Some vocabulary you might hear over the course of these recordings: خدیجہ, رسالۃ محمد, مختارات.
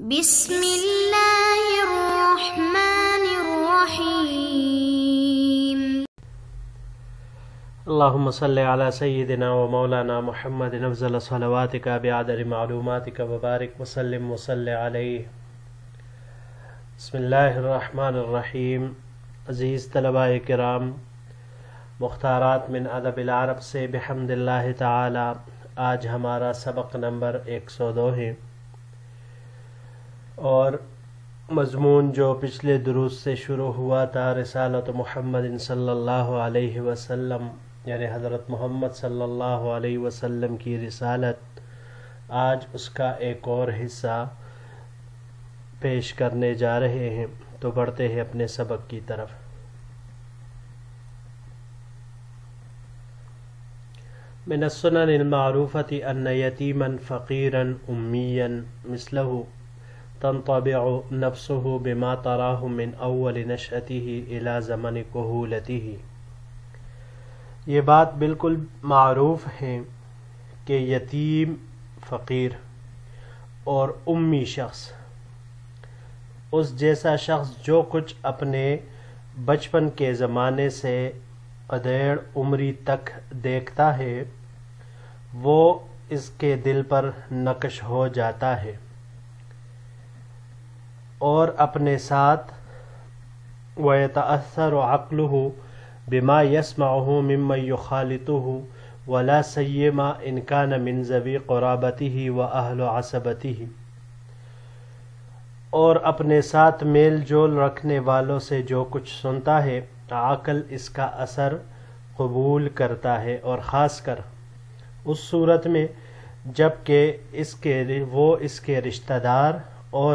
بسم الله الرحمن الرحيم. اللهم صل على سيدنا ومولانا محمد أفضل صلواتك بعدد معلوماتك وبارك وسلم وصل عليه. بسم الله الرحمن الرحيم. عزیز طلباء کرام، مختارات من ادب العرب سے بحمد اللہ تعالی آج ہمارا سبق نمبر 102 ہے، اور مضمون جو پچھلے دروس سے شروع ہوا تھا رسالت محمد صلی اللہ علیہ وسلم، یعنی حضرت محمد صلی اللہ علیہ وسلم کی رسالت، آج اس کا ایک اور حصہ پیش کرنے جا رہے ہیں. تو بڑھتے ہیں اپنے سبق کی طرف. من السنن المعروفة أن يتيما فقيرا أميا مثله تنطبع نفسه بما تراه من أول نشأته إلى زمن كهولته. یہ بات بالکل معروف ہے کہ یتیم فقیر اور امی شخص، اس جیسا شخص جو کچھ اپنے بچپن کے زمانے سے ادھیڑ عمری تک دیکھتا ہے وہ اس کے دل پر نقش ہو جاتا ہے اور اپنے ساتھ وَيَتَأَثَّرُ عَقْلُهُ بِمَا يَسْمَعُهُ مِمَّنْ يُخَالِطُهُ وَلَا سَيِّمَا إِنْ كَانَ مِنْ ذَوِي قُرَابَتِهِ وَأَهْلُ عَصَبَتِهِ. اور اپنے ساتھ میل جول رکھنے والوں سے جو کچھ سنتا ہے عقل اس کا اثر قبول کرتا ہے، اور خاص کر اس صورت میں جب کہ وہ اس کے رشتہ دار اور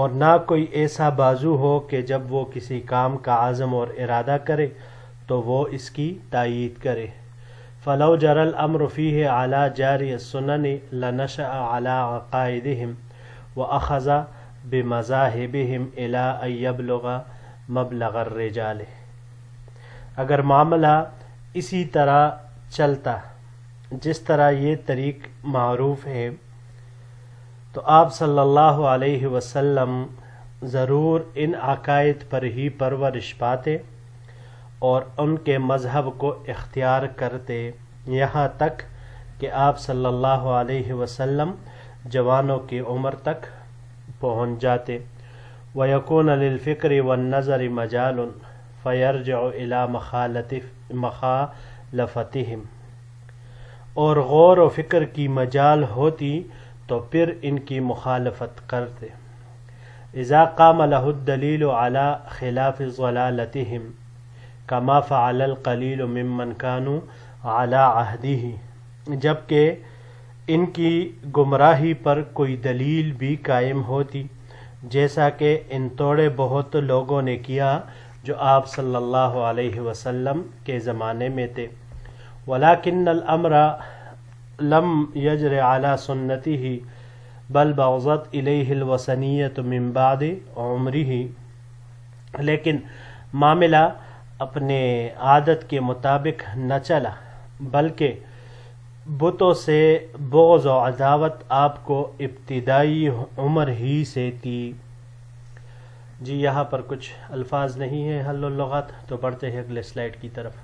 اور نہ کوئی ایسا بازو ہو کہ جب وہ کسی کام کا عزم اور ارادہ کرے تو وہ اس کی تائید کرے. فَلَوْ جَرَ الْأَمْرُ فِيهِ عَلَى جَارِيَ السُّنَنِ لَنَشَأَ عَلَى عَقَائِدِهِمْ وَأَخَذَ بِمَذَاهِبِهِمْ إِلَىٰ أَن يَبْلُغَ مَبْلَغَ الرِّجَالِ. اگر معاملہ اسی طرح چلتا جس طرح یہ طریق معروف ہے تو آپ صلی اللہ علیہ وسلم ضرور ان عقائد پر ہی پرورش پاتے اور ان کے مذہب کو اختیار کرتے، یہاں تک کہ آپ صلی اللہ علیہ وسلم جوانوں کی عمر تک پہنچ جاتے. وَيَكُونَ لِلْفِكْرِ وَالنَّظَرِ مَجَالٌ فَيَرْجِعُ إِلَى مَخَالَفَتِهِمْ. اور غور و فکر کی مجال ہوتی تو پھر ان کی مخالفت کرتے. إِذَا قَامَ لَهُ الدَّلِيلُ عَلَى خِلَافِ ضَلَالَتِهِمْ كَمَا فَعَلَ الْقَلِيلُ مِمَّنْ كَانُوا عَلَىٰ عَهْدِهِ. جبکہ ان کی گمراہی پر کوئی دلیل بھی قائم ہوتی جیسا کہ ان تھوڑے بہت لوگوں نے کیا جو آپ صلی اللہ علیہ وسلم کے زمانے میں تھے. وَلَكِنَّ الْأَمْرَ لَمْ يَجْرِ عَلَى سُنَّتِهِ بَلْ بَغْضَتْ إِلَيْهِ الْوَسَنِيَّةُ مِنْ بَعْدِ عُمْرِهِ. لیکن معاملہ اپنے عادت کے مطابق نہ چلا بلکہ بتوں سے بغض و عداوت آپ کو ابتدائی عمر ہی سے تھی. جی یہاں پر کچھ الفاظ نہیں ہیں حل اللغات، تو بڑھتے ہیں اگلے سلائیڈ کی طرف.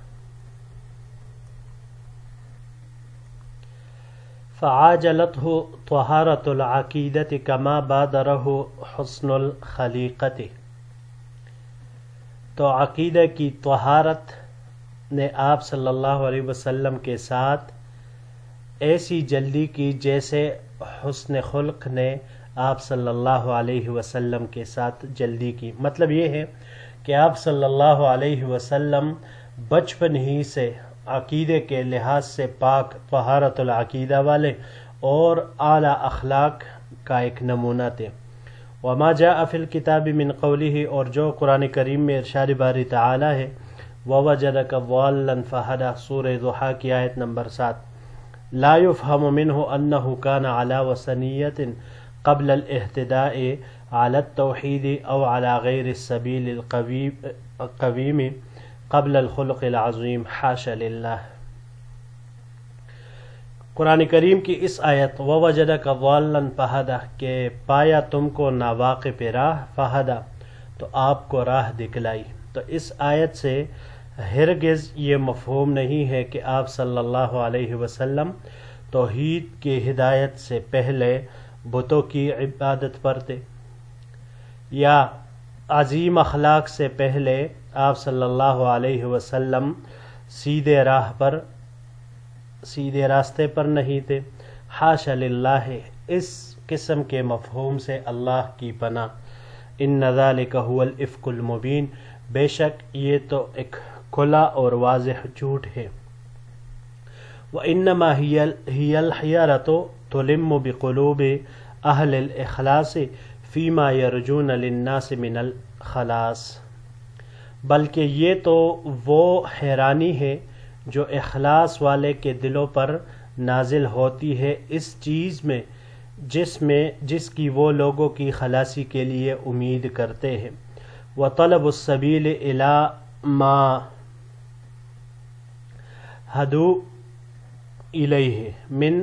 فعاجلته طهارة العقيدة كما بادره حسن الخلیقت. تو عقیدہ کی طہارت نے آپ صلی اللہ علیہ وسلم کے ساتھ ایسی جلدی کی جیسے حسن خلق نے آپ صلی اللہ علیہ وسلم کے ساتھ جلدی کی. مطلب یہ ہے کہ آپ صلی اللہ علیہ وسلم بچپن ہی سے عقیدے کے لحاظ سے پاک طہارت العقیدہ والے اور اعلیٰ اخلاق کا ایک نمونہ تھے. وما جاء في الكتاب من قوله اور جو قرآن کریم میں ارشاد باری تعالی ہے ووجدک ضالا فہدا سورہ ضحیٰ کی آیت نمبر 7 لا يفهم منه أنه كان على وثنية قبل الاهتداء على التوحيد أو على غير السبيل القويم قبل الخلق العظيم حاشا لله. قرآن کریم کی اس آیت ووجدک ضالا فہدا کہ پایا تم کو ناواقف راہ فہدا تو آپ کو راہ دکھلائی. تو اس آیت سے ہرگز یہ مفہوم نہیں ہے کہ آپ صلی اللہ علیہ وسلم توحید کی ہدایت سے پہلے بتوں کی عبادت پر تھے یا عظیم اخلاق سے پہلے آپ صلی اللہ علیہ وسلم سیدھے راستے پر نہیں تھے. حاشا للہ. اس قسم کے مفہوم سے اللہ کی پناہ. ان ذالک هو الافک المبین. بے شک یہ تو ایک کھلا اور واضح جھوٹ ہے. وَإِنَّمَا هِيَ الْحِيَرَةُ تُلِمُّ بِقُلُوبِ أَهْلِ الْإِخْلَاسِ فِي مَا يَرْجُونَ لِلنَّاسِ مِنَ الْخَلَاصِ. بلکہ یہ تو وہ حیرانی ہے جو اخلاص والے کے دلوں پر نازل ہوتی ہے اس چیز میں جس کی وہ لوگوں کی خلاصی کے لیے امید کرتے ہیں. وَطَلَبُ السَّبِيلِ إِلَىٰ مَا هَدُوا إِلَيْهِ مِنْ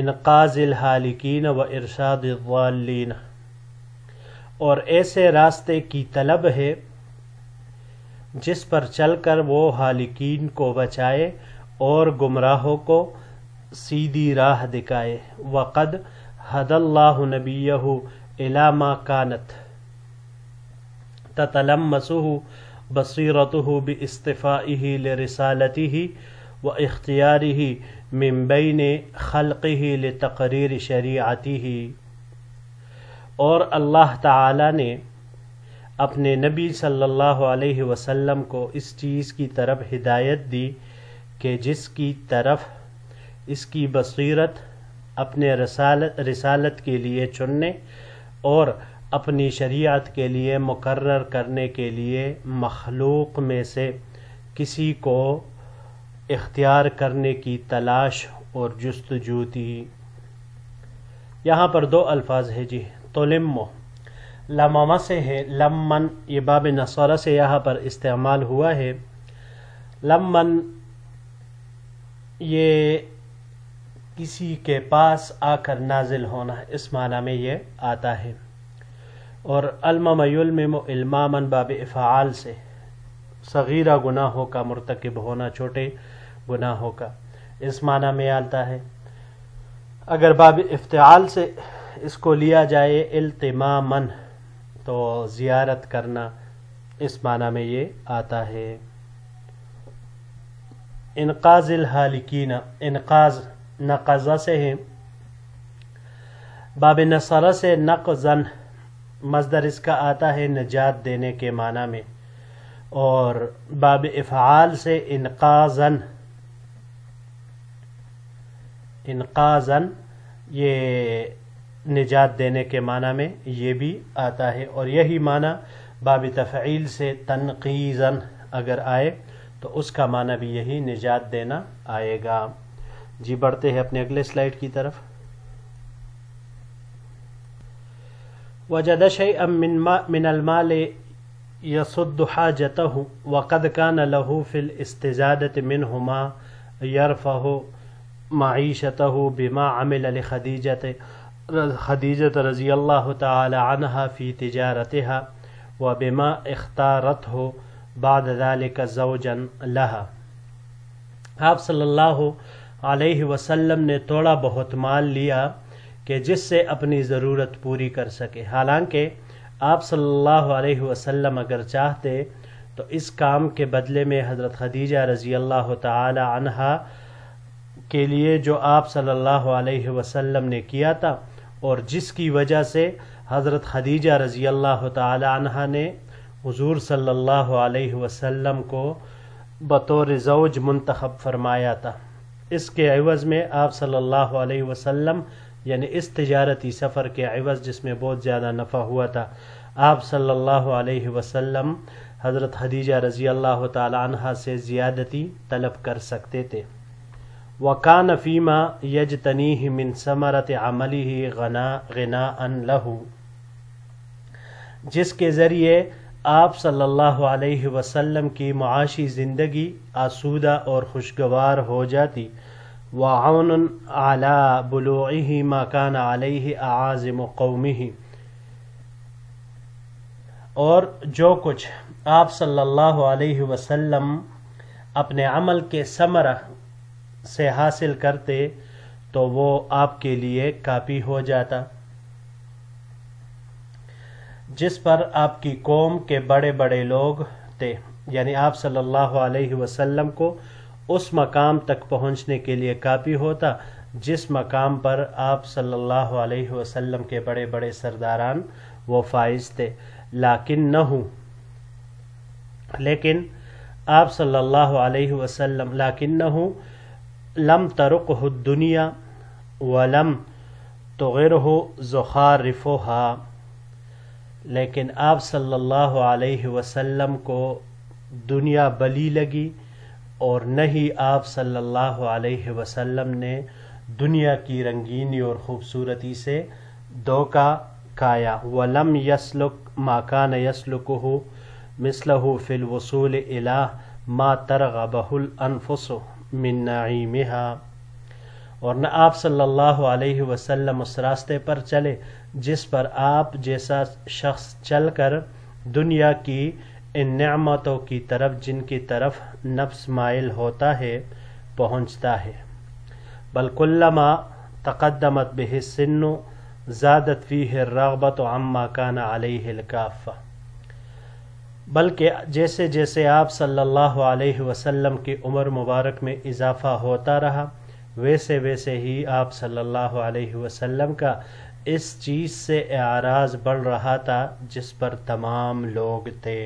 انقاذ الحالکین وارشاد الضالین. اور ایسے راستے کی طلب ہے جس پر چل کر وہ حالکین کو بچائے اور گمراہوں کو سیدھی راہ دکھائے. وقد هدى اللہ نبیہ الی ما کانت تتلمسه بصیرته باستفائه لرسالته واختیاره من بین خلقه لتقریر شریعته. اور اللہ تعالی نے اپنے نبی صلی اللہ علیہ وسلم کو اس چیز کی طرف ہدایت دی کہ جس کی طرف اس کی بصیرت اپنے رسالت کے لیے چننے اور اپنی شریعت کے لیے مقرر کرنے کے لیے مخلوق میں سے کسی کو اختیار کرنے کی تلاش اور جستجو تھی. یہاں پر دو الفاظ ہے جی. تلمّ لمّا سے ہے. لمّن یہ باب نصارہ سے یہاں پر استعمال ہوا ہے. لمّن یہ کسی کے پاس آ کر نازل ہونا اس معنی میں یہ آتا ہے. اور المم یلمم المامن باب افعال سے صغیرہ گناہوں کا مرتکب ہونا چھوٹے گناہوں کا اس معنی میں آتا ہے. اگر باب افتعال سے اس کو لیا جائے التمامن تو زیارت کرنا اس معنی میں یہ آتا ہے. انقاذ الحالکین. انقاذ نقضہ سے ہے. باب نصرہ سے نقضن مصدر اس کا آتا ہے نجات دینے کے معنی میں. اور باب افعال سے انقاذن یہ نجات دینے کے معنی میں یہ بھی آتا ہے. اور یہی معنی باب تفعیل سے تنقیذن اگر آئے تو اس کا معنی بھی یہی نجات دینا آئے گا. جی بڑھتے ہیں اپنے اگلے سلائیڈ کی طرف. وَجَدَ شَيْئًا مِّنَ الْمَالِ يَصُدُّ حَاجَتَهُ وَقَدْ كَانَ لَهُ فِي الْإِسْتِزَادَةِ مِنْهُ مَا يَرْفَعُ مَعِيشَتَهُ بِمَا عَمِلَ لِخَدِيجَةَ رَضِيَ اللَّهُ تَعَالَى عَنْهَا فِي تِجَارَتِهَا وَبِمَا اخْتَارَتْهُ بَعْدَ ذَلِكَ زَوْجًا لَهَا. آپ صلی اللہ علیہ وسلم نے تھوڑا بہت مال لیا کہ جس سے اپنی ضرورت پوری کر سکے. حالانکہ آپ صلی اللہ علیہ وسلم اگر چاہتے تو اس کام کے بدلے میں حضرت خدیجہ رضی اللہ تعالی عنہا کے لیے جو آپ صلی اللہ علیہ وسلم نے کیا تھا اور جس کی وجہ سے حضرت خدیجہ رضی اللہ تعالی عنہا نے حضور صلی اللہ علیہ وسلم کو بطور زوج منتخب فرمایا تھا, اس کے عوض میں آپ صلی اللہ علیہ وسلم یعنی اس تجارتی سفر کے عوض جس میں بہت زیادہ نفع ہوا تھا آپ صلی اللہ علیہ وسلم حضرت خدیجہ رضی اللہ تعالی عنہ سے زیادتی طلب کر سکتے تھے. وَكَانَ فِي مَا يَجْتَنِيهِ مِنْ ثَمَرَةِ عَمَلِهِ غِنَاءً لَهُ، جس کے ذریعے آپ صلی اللہ علیہ وسلم کی معاشی زندگی آسودہ اور خوشگوار ہو جاتی. وَعَوْنٌ عَلَىٰ بُلُوعِهِ مَا كَانَ عَلَيْهِ أَعَازِمُ قَوْمِهِ، اور جو کچھ آپ صلی اللہ علیہ وسلم اپنے عمل کے ثمرہ سے حاصل کرتے تو وہ آپ کے لیے کافی ہو جاتا، جس پر آپ کی قوم کے بڑے بڑے لوگ تھے. یعنی آپ صلی اللہ علیہ وسلم کو اس مقام تک پہنچنے کے لیے کافی ہوتا جس مقام پر آپ صلی اللہ علیہ وسلم کے بڑے بڑے سرداران وہ فائز تھے. لیکن آپ صلی اللہ علیہ وسلم لیکنہ لم ترقه الدنيا ولم تغره زخارفها، لیکن آپ صلی اللہ علیہ وسلم کو دنیا بلی لگی اور نہیں آپ صلی اللہ علیہ وسلم نے دنیا کی رنگینی اور خوبصورتی سے دھوکہ کھایا. ولم يسلك ما كان يسلكه مثله في الوصول الى ما ترغبه الانفس من نعیمها، اور نہ آپ صلی اللہ علیہ وسلم اس راستے پر چلے جس پر آپ جیسا شخص چل کر دنیا کی ان نعمتوں کی طرف جن کی طرف نفس مائل ہوتا ہے پہنچتا ہے. بل کلما تقدمت به السن زادت فيه الرغبة عما كان عليه الكافة، بلکہ جیسے جیسے آپ صلی اللہ علیہ وسلم کی عمر مبارک میں اضافہ ہوتا رہا ویسے ویسے ہی آپ صلی اللہ علیہ وسلم کا اس چیز سے اعراض بڑھ رہا تھا جس پر تمام لوگ تھے.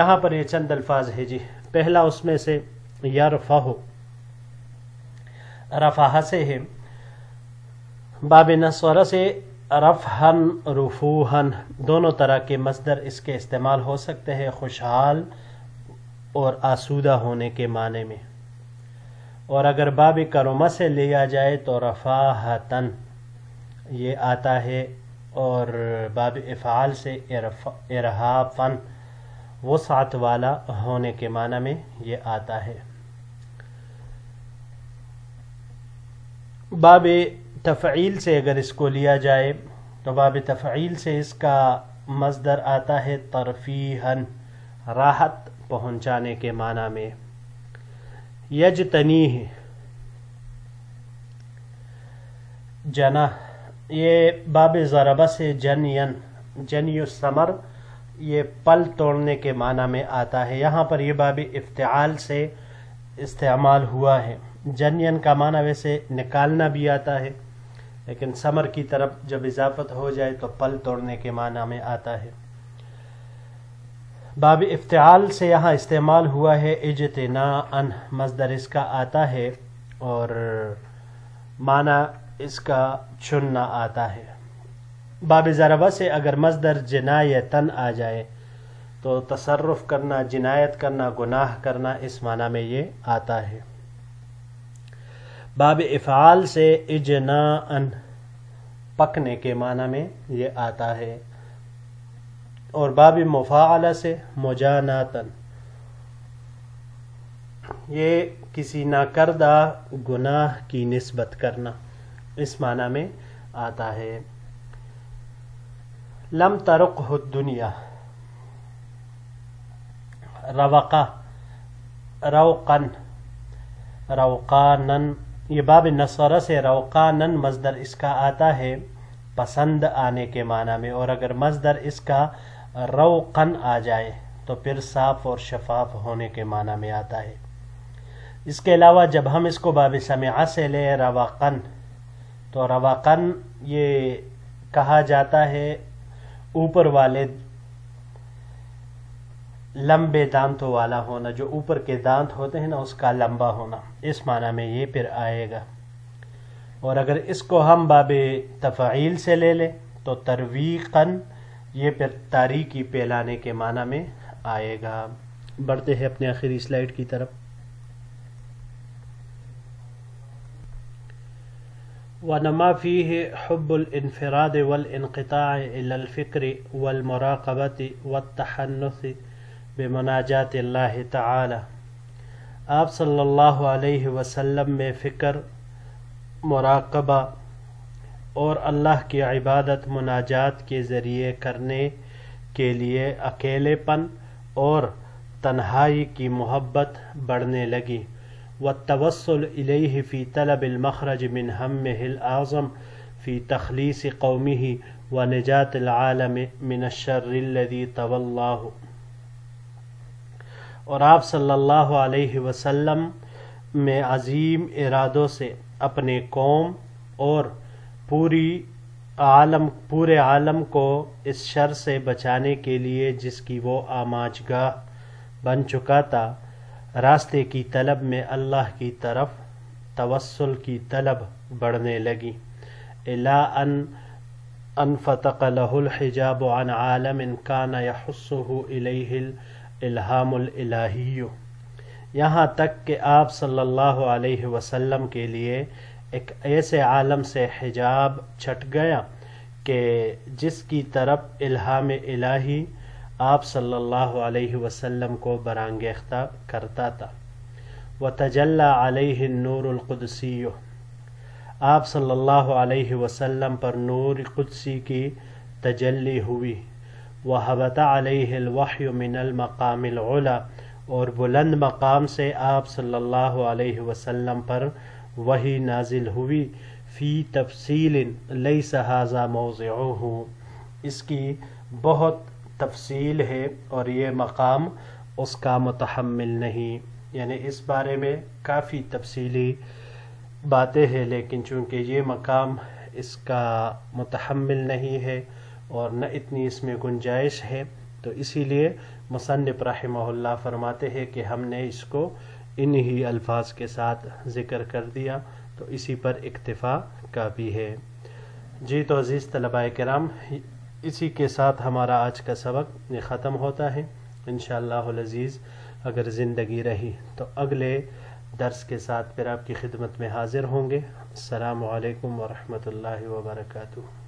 یہاں پر یہ چند الفاظ ہے جی. پہلا اس میں سے یرفعہ، رفعہ سے ہے، باب نصورہ سے رفحن رفوحن دونوں طرح کے مصدر اس کے استعمال ہو سکتے ہیں، خوشحال اور آسودہ ہونے کے معنی میں. اور اگر باب کرومہ سے لیا جائے تو رفاہتن یہ آتا ہے، اور باب افعال سے ارحافن وسعت والا ہونے کے معنی میں یہ آتا ہے. باب تفعیل سے اگر اس کو لیا جائے تو باب تفعیل سے اس کا مصدر آتا ہے ترفیہن، راحت پہنچانے کے معنی میں. یجتنیہ جنا، یہ باب ضربہ سے جنین، جنی الثمر یہ پل توڑنے کے معنی میں آتا ہے. یہاں پر یہ باب افتعال سے استعمال ہوا ہے. جنین کا معنی ویسے نکالنا بھی آتا ہے، لیکن ثمر کی طرف جب اضافت ہو جائے تو پل توڑنے کے معنی میں آتا ہے. باب افتعال سے یہاں استعمال ہوا ہے اجتناءً، مصدر اس کا آتا ہے اور معنی اس کا چننا آتا ہے. باب ضربہ سے اگر مصدر جنایتاً آ جائے تو تصرف کرنا، جنایت کرنا، گناہ کرنا اس معنی میں یہ آتا ہے. باب افعال سے اجناءً پکنے کے معنی میں یہ آتا ہے. اور باب مفاعلہ سے مجاناتاً، یہ کسی ناکردہ گناہ کی نسبت کرنا اس معنی میں آتا ہے. لم ترقہ الدنیا، روقہ، روقاً، روقاناً یہ باب نصرہ سے روقاناً مصدر اس کا آتا ہے پسند آنے کے معنی میں. اور اگر مصدر اس کا روقن آ جائے تو پھر صاف اور شفاف ہونے کے معنی میں آتا ہے. اس کے علاوہ جب ہم اس کو باب سمعہ سے لے رواقن تو رواقن یہ کہا جاتا ہے اوپر والے لمبے دانتوں والا ہونا، جو اوپر کے دانت ہوتے ہیں نا اس کا لمبا ہونا اس معنی میں یہ پھر آئے گا. और अगर इसको हम बाबे तफ़ाइल से ले लें तो तरवीक़न ये फिर तारीकी फैलाने के माना में आएगा। बढ़ते हैं अपने आखिरी स्लाइड की तरफ। वनमा फ़ीह हुब्बुल इन्फ़िराद वल इन्क़िताअ इलल फ़िक्र वल मुराक़बति वत्तहन्नुस बिमनाजात अल्लाह तआला। आप सल्लल्लाहु अलैहि वसल्लम में फ़िक्र, मुराक़बा और अल्लाह की इबादत मुनाजात के ज़रिए करने के लिए अकेलेपन और तन्हाई की मोहब्बत बढ़ने लगी। वत्तवस्सुल इलैहि फ़ी तलबिल मखरज मिन हम्मिहिल आज़म फ़ी तखलीस कौमिही व निजातिल आलम मिनश्शर्रिल्लज़ी तवल्लाहु। और आप सल्लल्लाहु अलैहि वसल्लम में अज़ीम इरादों से अपने कौम और पूरे आलम को इस शर से बचाने के लिए जिसकी वो आमाजगाह बन चुका था, रास्ते की तलब में अल्लाह की तरफ तवस्सुल की तलब बढ़ने लगी। इला अन फतक लहुल हिजाब अन आलम काना यहुस्सुहु इलैहिल इल्हामुल इलाहियो। यहाँ तक कि आप सल्लल्लाहु अलैहि वसल्लम के लिए एक ऐसे आलम से हिजाब छट गया कि जिसकी तरफ इल्हाम इलाही आप सल्लल्लाहु अलैहि वसल्लम को बरांगेख्ता करता था। व तजल्ला अलैहि नूरुल क़ुदसियो। आप सल्लल्लाहु अलैहि वसल्लम पर नूर क़ुदसी की तजल्ली हुई। व हबता अलैहिल वह्य मिनल मक़ामिल उला। और बुलंद मकाम से आप सल्लल्लाहु अलैहि वसल्लम पर वही नाजिल हुई। फ़ी तफ़सीलिन लैस हाज़ा मौज़िउहु। इसकी बहुत तफ़सील है और ये मकाम उसका मुतहम्मिल नहीं, यानी इस बारे में काफ़ी तफ़सीली बातें हैं, लेकिन चूँकि ये मकाम इसका मुतहम्मिल नहीं है और न इतनी इसमें गुंजाइश है, तो इसीलिए मुसन्निफ़ रहमहुल्लाह फरमाते हैं कि हमने इसको इन्हीं अल्फाज के साथ ज़िक्र कर दिया, तो इसी पर इक्तिफ़ा काफ़ी है। जी तो अज़ीज़ तलबाए किराम, इसी के साथ हमारा आज का सबक ख़त्म होता है। इंशाअल्लाहुल अज़ीज़ अगर ज़िंदगी रही तो अगले दर्स के साथ फिर आपकी खिदमत में हाज़िर होंगे। अस्सलामु अलैकुम वरहमतुल्लाहि वबरकातुहू।